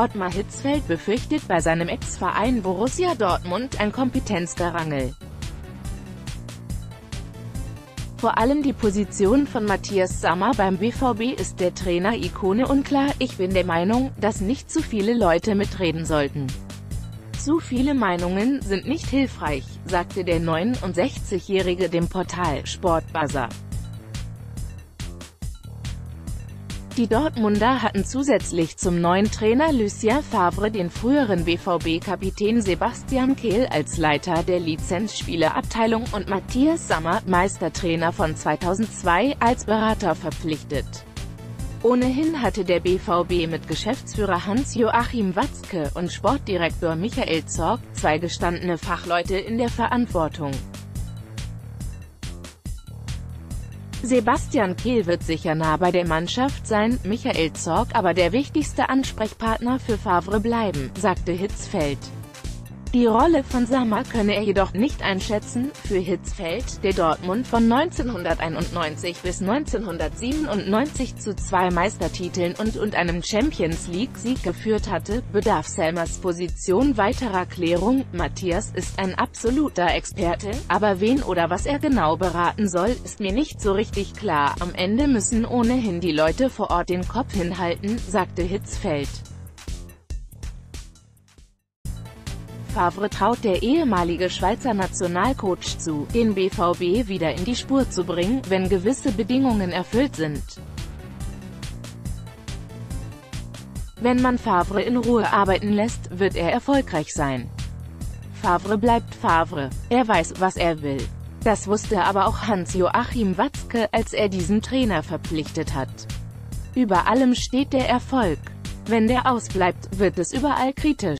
Ottmar Hitzfeld befürchtet bei seinem Ex-Verein Borussia Dortmund ein Kompetenzgerangel. Vor allem die Position von Matthias Sammer beim BVB ist der Trainer-Ikone unklar. Ich bin der Meinung, dass nicht zu viele Leute mitreden sollten. Zu viele Meinungen sind nicht hilfreich, sagte der 69-Jährige dem Portal Sportbuzzer. Die Dortmunder hatten zusätzlich zum neuen Trainer Lucien Favre den früheren BVB-Kapitän Sebastian Kehl als Leiter der Lizenzspielerabteilung und Matthias Sammer, Meistertrainer von 2002, als Berater verpflichtet. Ohnehin hatte der BVB mit Geschäftsführer Hans-Joachim Watzke und Sportdirektor Michael Zorc zwei gestandene Fachleute in der Verantwortung. Sebastian Kehl wird sicher nah bei der Mannschaft sein, Michael Zorc aber der wichtigste Ansprechpartner für Favre bleiben, sagte Hitzfeld. Die Rolle von Sammer könne er jedoch nicht einschätzen. Für Hitzfeld, der Dortmund von 1991 bis 1997 zu zwei Meistertiteln und einem Champions-League-Sieg geführt hatte, bedarf Sammers Position weiterer Klärung. Matthias ist ein absoluter Experte, aber wen oder was er genau beraten soll, ist mir nicht so richtig klar. Am Ende müssen ohnehin die Leute vor Ort den Kopf hinhalten, sagte Hitzfeld. Favre traut der ehemalige Schweizer Nationalcoach zu, den BVB wieder in die Spur zu bringen, wenn gewisse Bedingungen erfüllt sind. Wenn man Favre in Ruhe arbeiten lässt, wird er erfolgreich sein. Favre bleibt Favre. Er weiß, was er will. Das wusste aber auch Hans-Joachim Watzke, als er diesen Trainer verpflichtet hat. Über allem steht der Erfolg. Wenn der ausbleibt, wird es überall kritisch.